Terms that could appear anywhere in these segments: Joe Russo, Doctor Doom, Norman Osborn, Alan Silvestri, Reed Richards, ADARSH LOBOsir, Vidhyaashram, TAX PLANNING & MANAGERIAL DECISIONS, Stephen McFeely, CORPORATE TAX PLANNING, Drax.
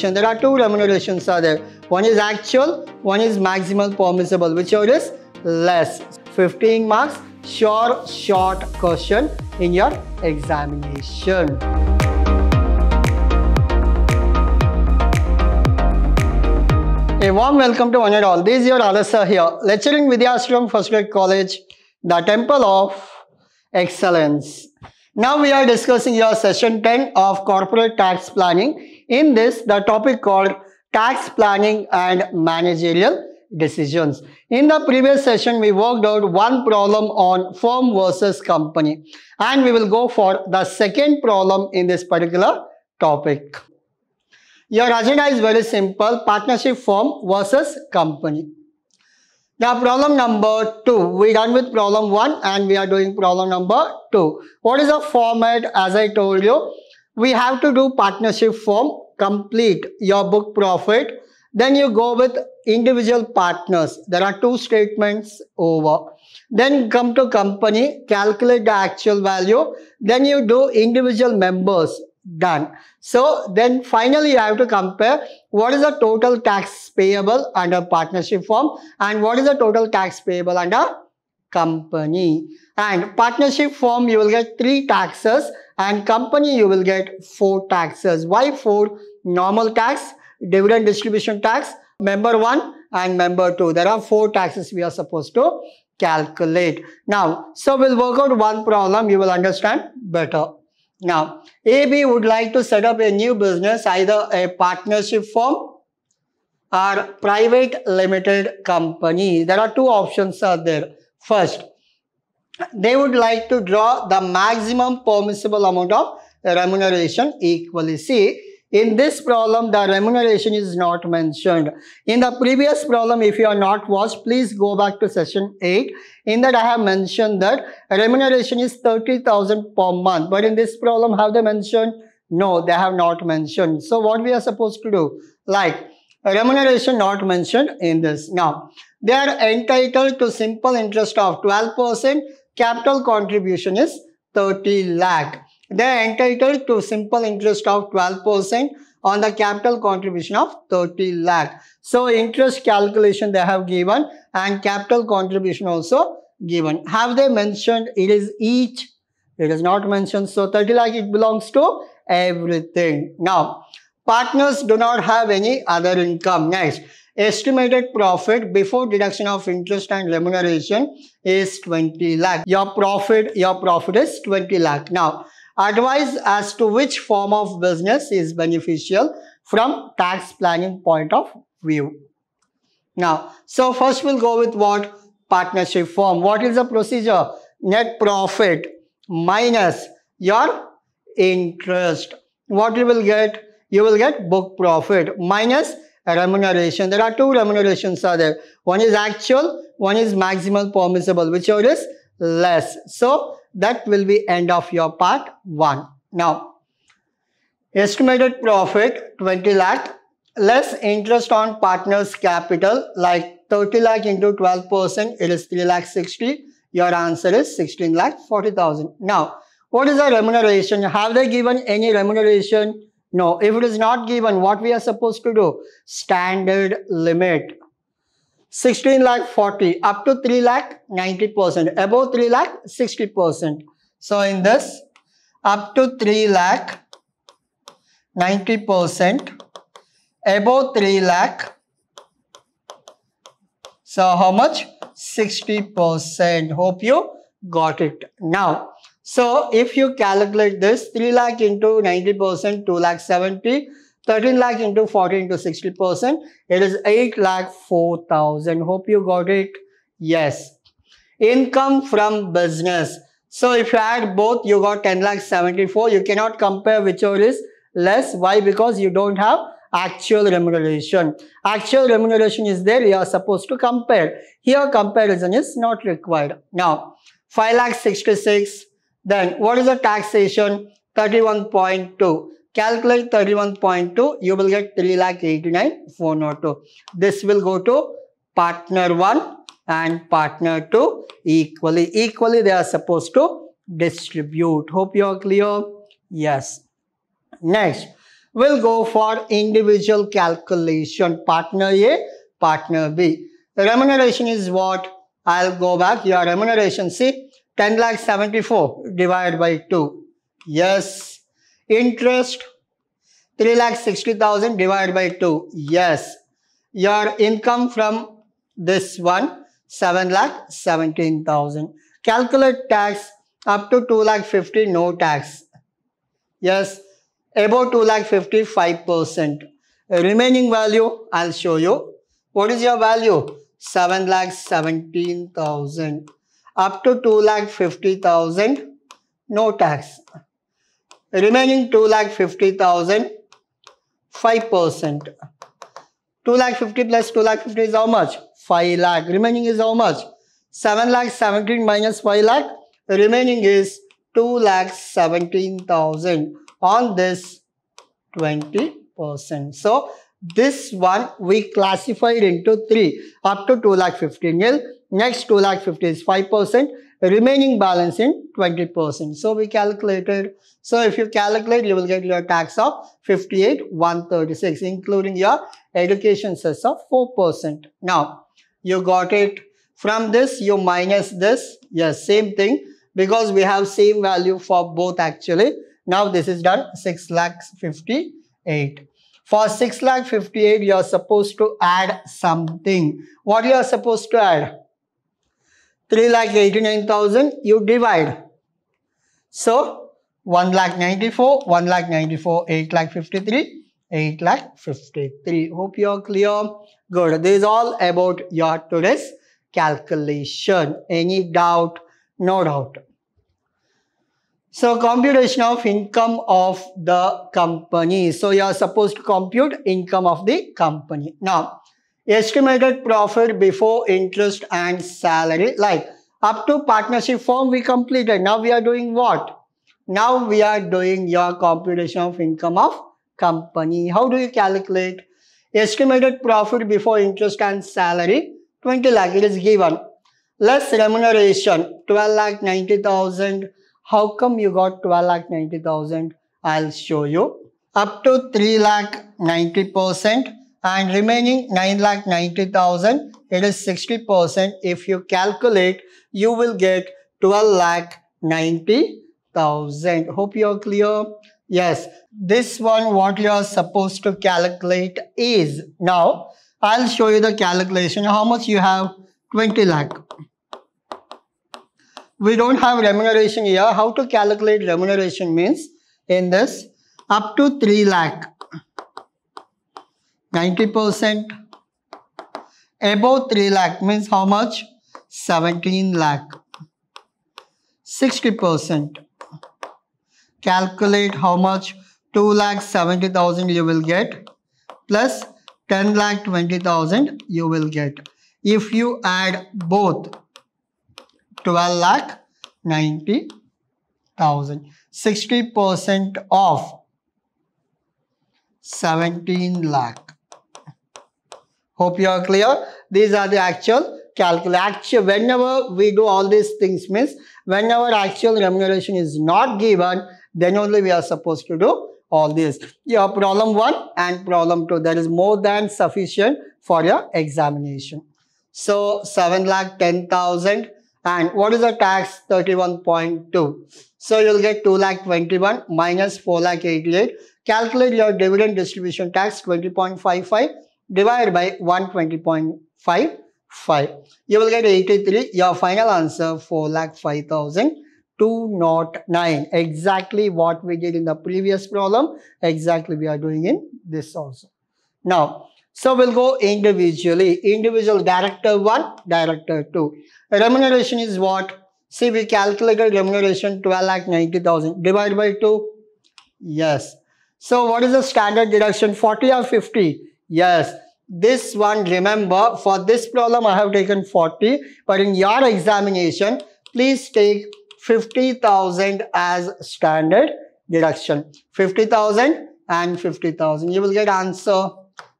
There are two remunerations are there. One is actual, one is maximum permissible. Whichever is less. 15 marks, sure short question in your examination. A warm welcome to one and all. This is your Adarsh sir here, lecturing Vidhyaashram First Grade College, the Temple of Excellence. Now we are discussing your session 10 of corporate tax planning. In this, the topic called tax planning and managerial decisions. In the previous session, we worked out one problem on firm versus company, and we will go for the second problem in this particular topic. Your agenda is very simple, partnership firm versus company. Now problem number 2, we done with problem 1 and we are doing problem number 2. What is the format? As I told you, we have to do partnership form, complete your book profit. Then you go with individual partners. There are two statements over. Then come to company, calculate the actual value. Then you do individual members. Done. So then finally you have to compare what is the total tax payable under partnership form and what is the total tax payable under company. And partnership form you will get 3 taxes and company you will get 4 taxes. Why 4? Normal tax, dividend distribution tax, member 1 and member 2. There are 4 taxes we are supposed to calculate. Now, so we'll work out one problem, you will understand better. Now, AB would like to set up a new business, either a partnership firm or private limited company. There are two options are there. First, they would like to draw the maximum permissible amount of remuneration equally. See, in this problem, the remuneration is not mentioned. In the previous problem, if you are not watched, please go back to session 8. In that, I have mentioned that remuneration is 30,000 per month. But in this problem, have they mentioned? No, they have not mentioned. So what we are supposed to do? Like, remuneration not mentioned in this. Now, they are entitled to simple interest of 12%. Capital contribution is 30 lakh. They are entitled to simple interest of 12% on the capital contribution of 30 lakh. So interest calculation they have given and capital contribution also given. Have they mentioned it is each? It is not mentioned. So 30 lakh it belongs to everything. Now partners do not have any other income. Next, estimated profit before deduction of interest and remuneration is 20 lakh. Your profit is 20 lakh. Now, advice as to which form of business is beneficial from tax planning point of view. Now, so first we'll go with what? Partnership form. What is the procedure? Net profit minus your interest. What you will get? You will get book profit minus remuneration. There are two remunerations are there. One is actual, one is maximum permissible, whichever is less. So that will be end of your part 1. Now, estimated profit 20 lakh less interest on partners capital, like 30 lakh into 12%, it is 3 lakh 60. Your answer is 16 lakh 40,000. Now, what is the remuneration? Have they given any remuneration? No. If it is not given, what we are supposed to do? Standard limit. 16 lakh 40 up to 3 lakh 90%, above 3 lakh 60%. So in this, up to 3 lakh 90%, above 3 lakh. So how much? 60%. Hope you got it. Now, so if you calculate this, 3 lakh into 90%, 2 lakh 70. 13 lakh into 40 into 60%, it is 8 lakh 4,000. Hope you got it. Yes. Income from business. So if you add both, you got 10 lakh 74. You cannot compare whichever is less. Why? Because you don't have actual remuneration. Actual remuneration is there. You are supposed to compare. Here comparison is not required. Now, 5 lakh 66. Then what is the taxation? 31.2. Calculate 31.2, you will get 3 lakh 89,402. This will go to partner 1 and partner 2 equally. Equally, they are supposed to distribute. Hope you are clear. Yes. Next, will go for individual calculation, partner A, partner B. Remuneration is what? I'll go back. Your remuneration, see, 10,74,000 divided by 2. Yes. Interest, 3,60,000 divided by 2. Yes. Your income from this one, 7,17,000. Calculate tax up to 2,50,000, no tax. Yes. Above 2,50,000, 5%. Remaining value, I'll show you. What is your value? 7,17,000. Up to 2,50,000, no tax. Remaining 2,50,000, 5%. 2,50,000 plus 2,50,000 is how much? 5 lakh. Remaining is how much? 7,17,000 minus 5 lakh. Remaining is 2,17,000. On this, 20%. So this one we classified into 3. Up to 2,50,000. Next 2,50,000 is 5%. Remaining balance in 20%. So we calculated. So if you calculate, you will get your tax of 58,136, including your education cess of 4%. Now you got it. From this you minus this. Yes, same thing, because we have same value for both actually. Now this is done. 6,58,000. For 6,58,000, you are supposed to add something. What you are supposed to add? 3,89,000 you divide. So 1,94,000, 1,94,000, 8,53,000, 8,53,000. Hope you are clear. Good. This is all about your today's calculation. Any doubt? No doubt. So computation of income of the company. So you are supposed to compute income of the company. Now, estimated profit before interest and salary. Like up to partnership form we completed. Now we are doing what? Now we are doing your computation of income of company. How do you calculate? Estimated profit before interest and salary, 20 lakh it is given. Less remuneration, 12,90,000. How come you got 12,90,000? I'll show you. Up to 3,90,000 and remaining 9,90,000. It is 60%. If you calculate, you will get 12,90,000. Hope you are clear. Yes. This one what you are supposed to calculate is. Now, I'll show you the calculation. How much you have? 20 lakh. We don't have remuneration here. How to calculate remuneration means in this up to 3 lakh 90%, above 3 lakh means how much? 17 lakh 60%. Calculate how much? 2,70,000 you will get plus 10,20,000 you will get. If you add both, 12,90,000. 60% of 17 lakh. Hope you are clear. These are the actual calculation. Whenever we do all these things means, whenever actual remuneration is not given, then only we are supposed to do all this. Your problem 1 and problem 2. That is more than sufficient for your examination. So 7,10,000. And what is the tax? 31.2. So you'll get 2,21,000 minus 4,88,000. Calculate your dividend distribution tax 20.55 divided by 120.55. You will get 83. Your final answer 4,05,209. Exactly what we did in the previous problem. Exactly we are doing in this also. Now. So we'll go individually. Individual director 1, director 2. Remuneration is what? See, we calculated remuneration 12,90,000 divided by 2. Yes. So what is the standard deduction? 40 or 50? Yes. This one, remember, for this problem I have taken 40, but in your examination, please take 50,000 as standard deduction. 50,000 and 50,000. You will get answer.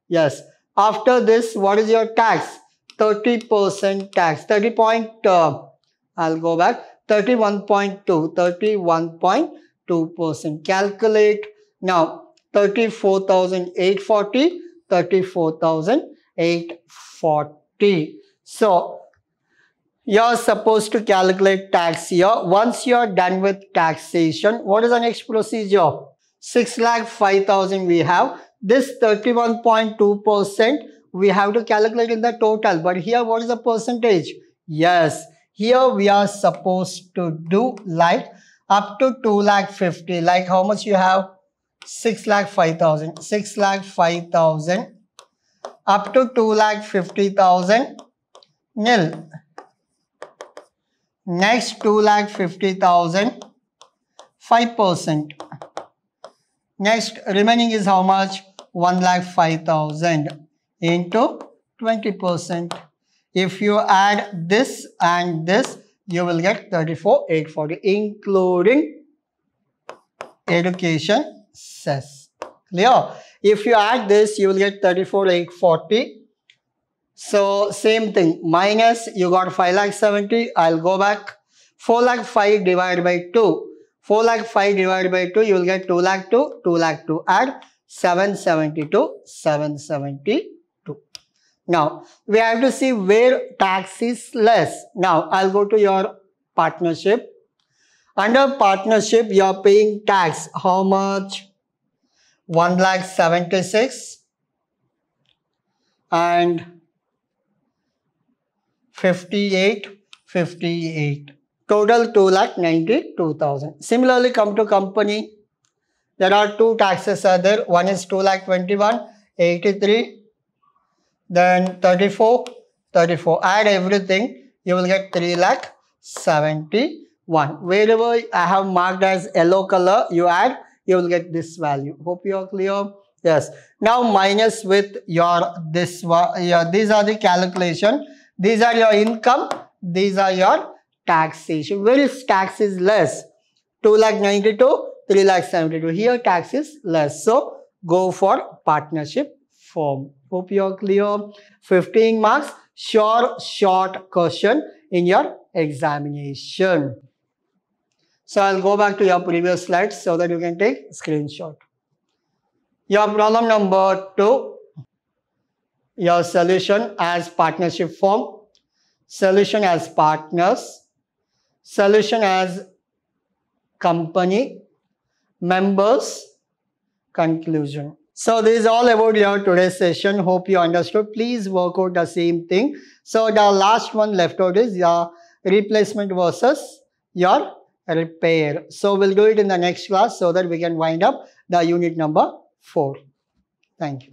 Yes. After this, what is your tax? 30% tax. 31.2. 31.2%. Calculate. Now, 34,840, 34,840. So you're supposed to calculate tax here. Once you're done with taxation, what is the next procedure? 6,05,000 we have. This 31.2% we have to calculate in the total. But here, what is the percentage? Yes, here we are supposed to do like up to 250,000. Like how much you have? 6,05,000. 6,05,000 up to 250,000 nil. Next 250,000, 5%. Next remaining is how much? 1,05,000 into 20%. If you add this and this, you will get 34,840, including education cess. Clear? If you add this, you will get 34,840. So same thing, minus you got 5,70,000. I'll go back. 4,05,000 divided by 2. 4,05,000 divided by 2, you will get 2,02,000. 2,02,000 add 772. 772. Now we have to see where tax is less. Now I'll go to your partnership. Under partnership, you are paying tax. How much? 1,76,000 and 58, total 2,92,000. Similarly, come to company, there are two taxes are there. One is 2,21,83, then 34, add everything, you will get 3,71,000. Wherever I have marked as yellow color, you add, you will get this value. Hope you are clear. Yes. Now minus with your this one. Yeah, these are the calculation. These are your income, these are your taxation. Where is tax is less? 2,92,000, 3,72,000. Here tax is less. So go for partnership form. Hope you are clear. 15 marks, sure short question in your examination. So I'll go back to your previous slides so that you can take screenshot. Your problem number 2. Your solution as partnership form, solution as partners, solution as company, members, conclusion. So this is all about your today's session. Hope you understood. Please work out the same thing. So the last one left out is your replacement versus your repair. So we'll do it in the next class so that we can wind up the unit number 4. Thank you.